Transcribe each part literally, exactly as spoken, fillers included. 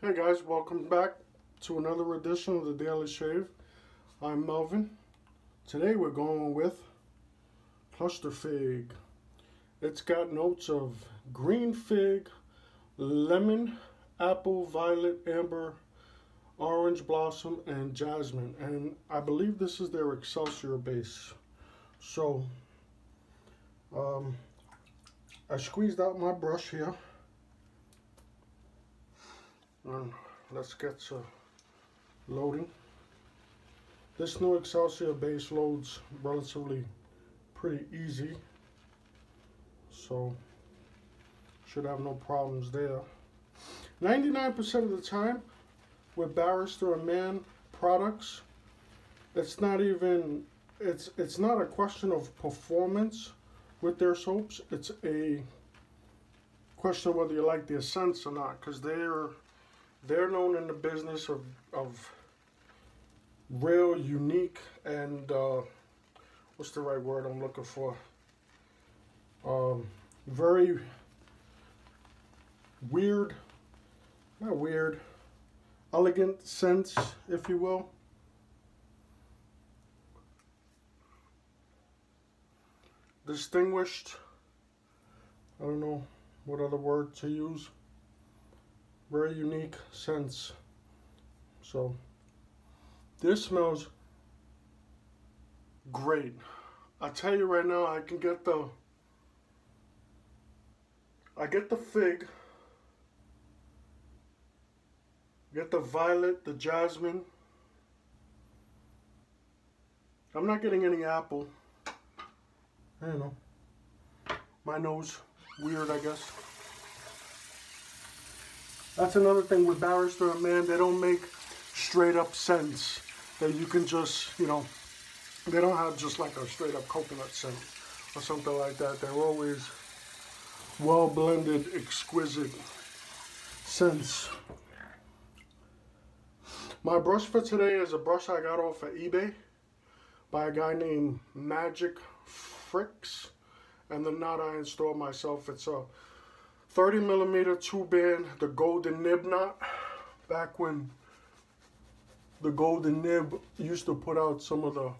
Hey guys, welcome back to another edition of the Daily Shave. I'm Melvin. Today we're going with Cluster Fig. It's got notes of green fig, lemon, apple, violet, amber, orange blossom, and jasmine. And I believe this is their Excelsior base. So, um, I squeezed out my brush here. And let's get to loading. This new Excelsior base loads relatively pretty easy, so should have no problems there. ninety-nine percent of the time with Barrister and Mann products, it's not even it's it's not a question of performance with their soaps. It's a question of whether you like their scents or not, because they're They're known in the business of, of real, unique, and uh, what's the right word I'm looking for? Um, very weird, not weird, elegant scents, if you will. Distinguished, I don't know what other word to use. Very unique scents. So this smells great. I tell you right now, I can get the I get the fig, get the violet, the jasmine. I'm not getting any apple. I don't know. My nose, weird, I guess. That's another thing with Barrister and Mann, they don't make straight up scents that you can just, you know, they don't have just like a straight up coconut scent or something like that. They're always well blended, exquisite scents. My brush for today is a brush I got off of eBay by a guy named Magic Fricks, and the knot I installed myself. It's a thirty millimeter two-band, the golden nib knot. Back when the golden nib used to put out some of the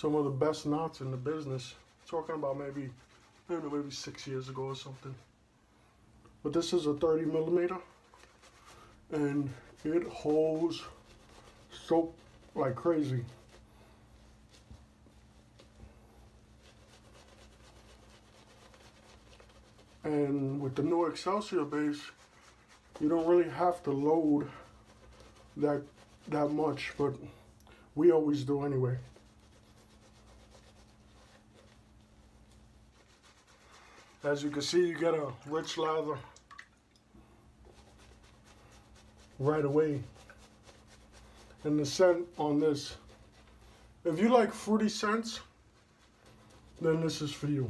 some of the best knots in the business. Talking about maybe I don't know, maybe six years ago or something. But this is a thirty millimeter, and it holds soap like crazy. And with the new Excelsior base, you don't really have to load that that much, but we always do anyway. As you can see, you get a rich lather right away. And the scent on this, if you like fruity scents, then this is for you.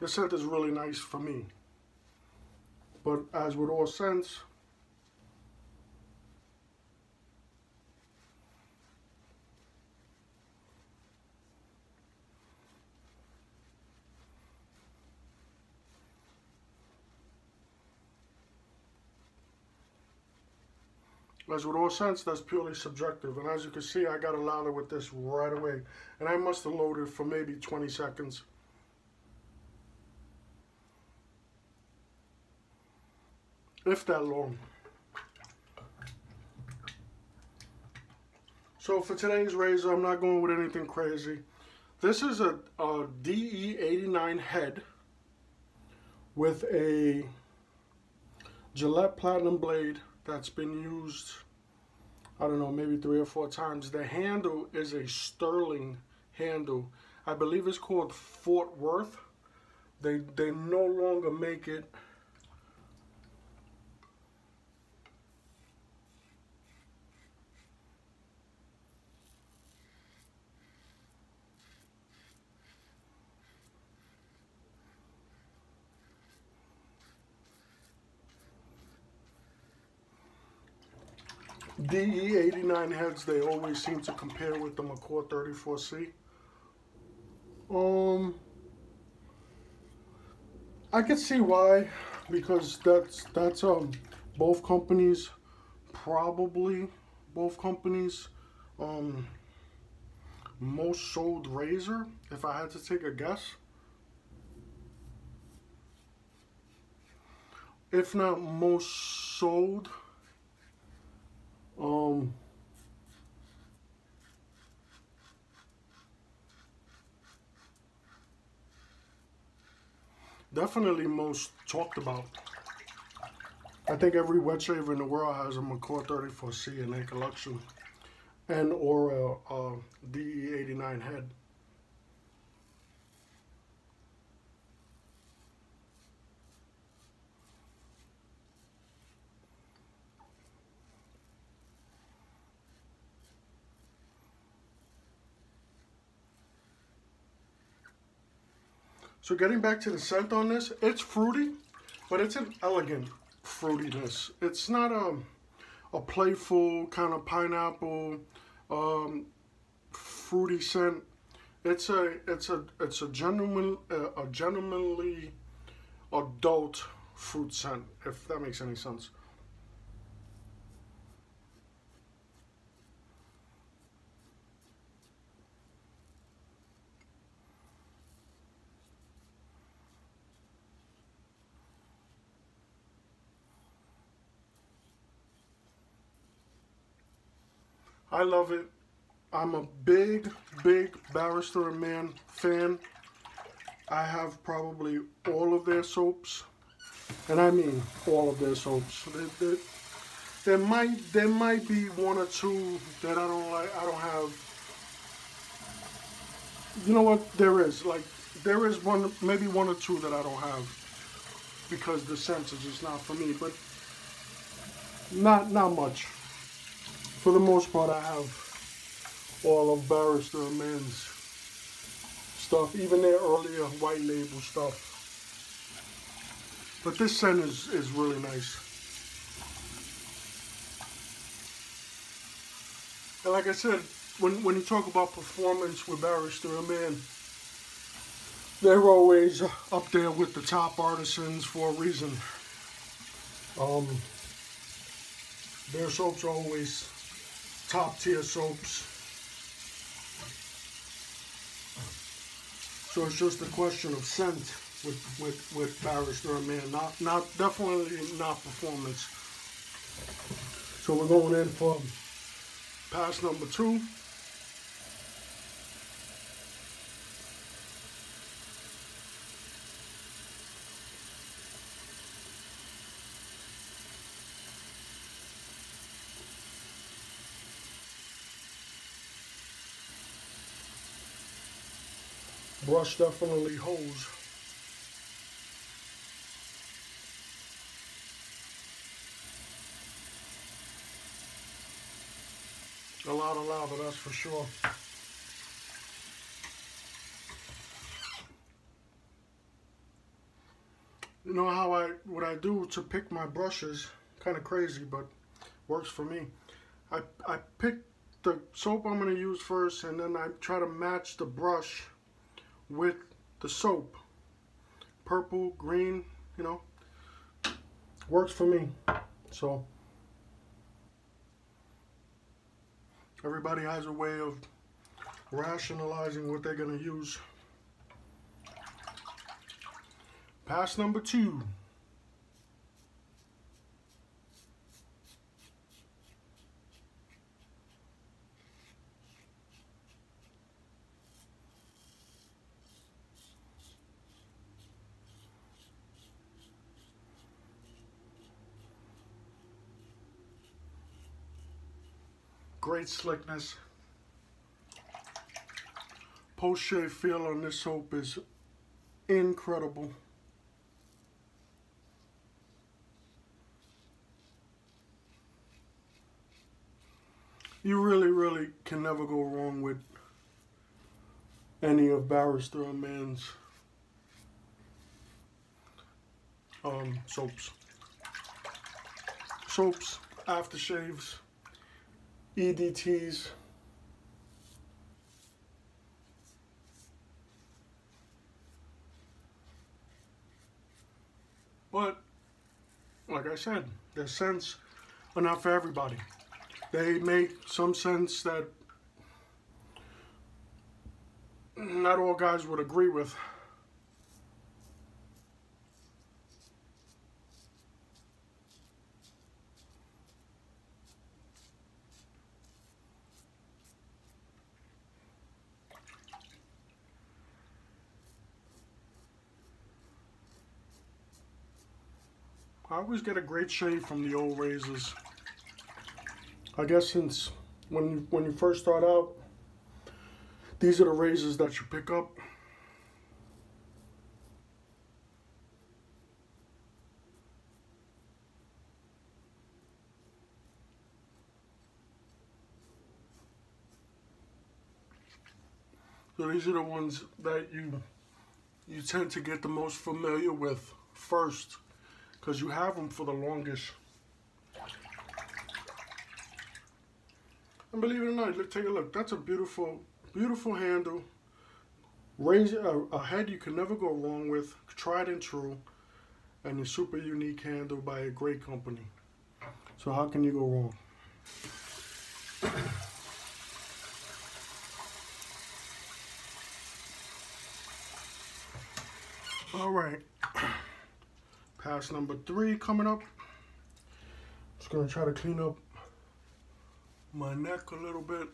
This scent is really nice for me, but as with all scents, as with all scents, that's purely subjective. And as you can see, I got a lather with this right away, and I must have loaded for maybe twenty seconds. If that long. So for today's razor, I'm not going with anything crazy. This is a, a D E eighty-nine head with a Gillette platinum blade that's been used, I don't know, maybe three or four times. The handle is a Sterling handle. I believe it's called Fort Worth. They they no longer make it. D E eighty-nine heads, they always seem to compare with the Merkur thirty-four C. Um, I can see why, because that's that's um both companies probably both companies um most sold razor, if I had to take a guess. If not most sold, um definitely most talked about. I think every wet shaver in the world has a Merkur thirty-four C in their collection, and or a, a D E eighty-nine head. So getting back to the scent on this, it's fruity, but it's an elegant fruitiness. It's not a, a playful kind of pineapple um, fruity scent. It's a it's a it's a genuine a, a genuinely adult fruit scent, if that makes any sense. I love it. I'm a big, big Barrister and Mann fan. I have probably all of their soaps, and I mean all of their soaps. There, there, there might, there might be one or two that I don't like. I don't have. You know what? There is like, there is one, maybe one or two that I don't have, because the scents are just not for me. But not, not much. For the most part, I have all of Barrister and Mann's stuff, even their earlier white label stuff. But this scent is, is really nice. And like I said, when, when you talk about performance with Barrister and Mann, they're always up there with the top artisans for a reason. Um, their soaps are always top tier soaps. So it's just a question of scent with with with Barrister and Mann, not not definitely not performance. So we're going in for pass number two. Brush definitely holds. A lot of lava, that's for sure. You know how I, what I do to pick my brushes, kind of crazy, but works for me. I, I pick the soap I'm gonna use first, and then I try to match the brush with the soap. Purple, green, you know, works for me. So everybody has a way of rationalizing what they're going to use. Pass number two. Great slickness. Post shave feel on this soap is incredible. You really, really can never go wrong with any of Barrister and Mann's um, soaps. Soaps, aftershaves, E D Ts. But like I said, their scents are not for everybody. They make some sense that not all guys would agree with. I always get a great shave from the old razors. I guess since when, when you first start out, these are the razors that you pick up. So these are the ones that you, you tend to get the most familiar with first, because you have them for the longest. And believe it or not, look, take a look. That's a beautiful, beautiful handle. Razor, a, a head you can never go wrong with, tried and true, and a super unique handle by a great company. So how can you go wrong? All right. Pass number three coming up. Just gonna try to clean up my neck a little bit.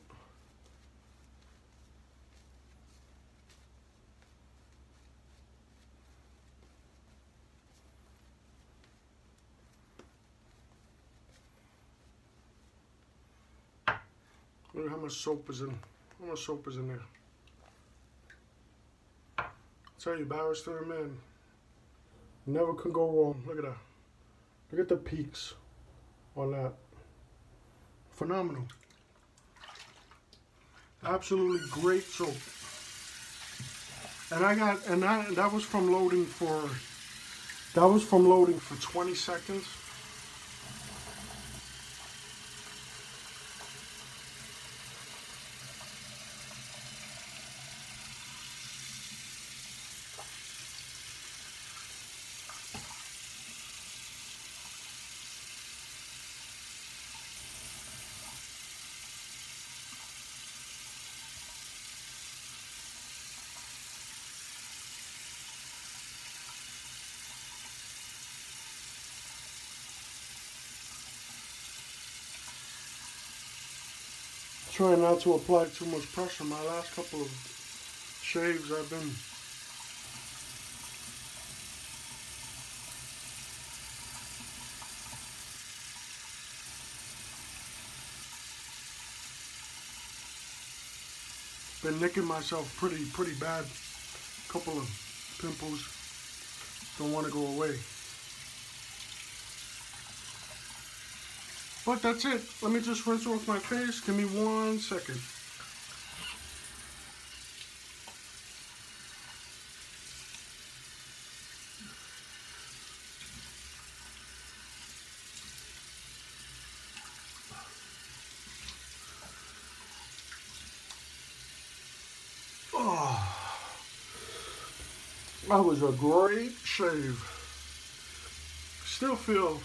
Look how much soap is in. How much soap is in there? I tell you, Barrister and Mann, never could go wrong. Look at that. Look at the peaks on that. Phenomenal. Absolutely great soap. And I got, and I, that was from loading for, that was from loading for twenty seconds. Trying not to apply too much pressure. My last couple of shaves I've been been nicking myself pretty pretty bad. Couple of pimples don't want to go away. But that's it. Let me just rinse off my face. Give me one second. Oh, that was a great shave. Still feel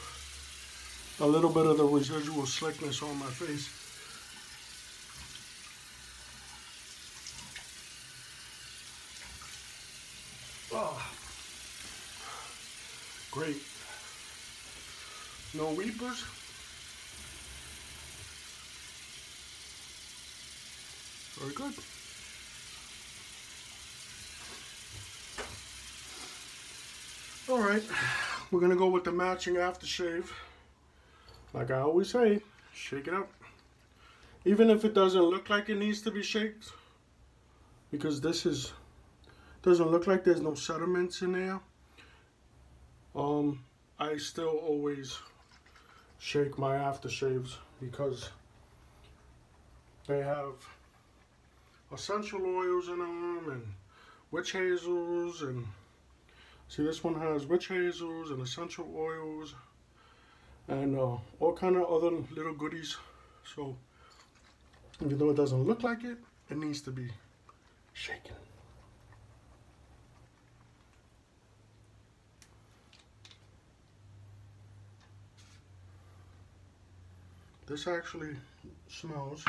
a little bit of the residual slickness on my face. Oh, great. No weepers. Very good. All right, we're gonna go with the matching aftershave. Like I always say, shake it up. Even if it doesn't look like it needs to be shaked, because this is, doesn't look like there's no sediments in there. Um, I still always shake my aftershaves because they have essential oils in them and witch hazels, and see, this one has witch hazels and essential oils, and uh, all kind of other little goodies. So even though it doesn't look like it, it needs to be shaken. This actually smells.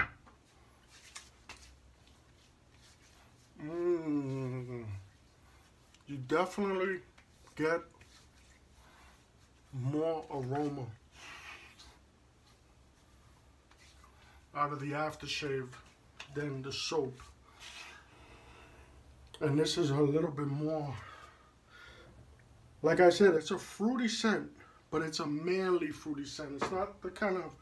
Mmm. You definitely get more aroma out of the aftershave than the soap. And this is a little bit more, like I said, it's a fruity scent, but it's a manly fruity scent. It's not the kind of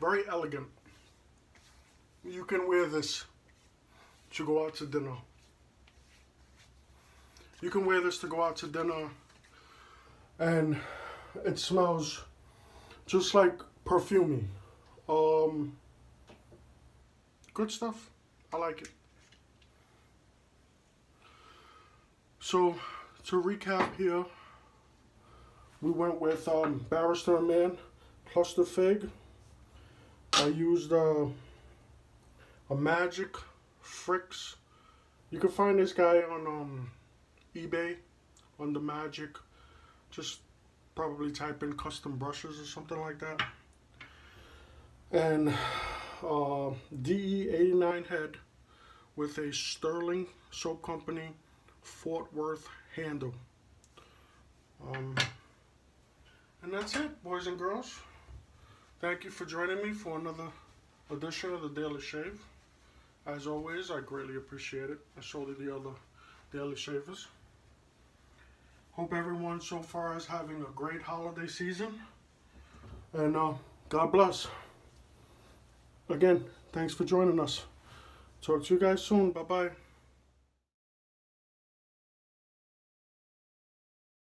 very elegant. You can wear this to go out to dinner. You can wear this to go out to dinner, and it smells just like perfumey. Um, good stuff. I like it. So to recap here, we went with um, Barrister and Mann Cluster Fig. I used uh, a Magic Fricks. You can find this guy on um, eBay under Magic. Just probably type in custom brushes or something like that. And uh, D E eighty-nine head with a Sterling Soap Company Fort Worth handle. Um, and that's it, boys and girls. Thank you for joining me for another edition of the Daily Shave. As always, I greatly appreciate it, and so do the other Daily Shavers. Hope everyone so far is having a great holiday season, and uh, God bless. Again, thanks for joining us. Talk to you guys soon. Bye-bye.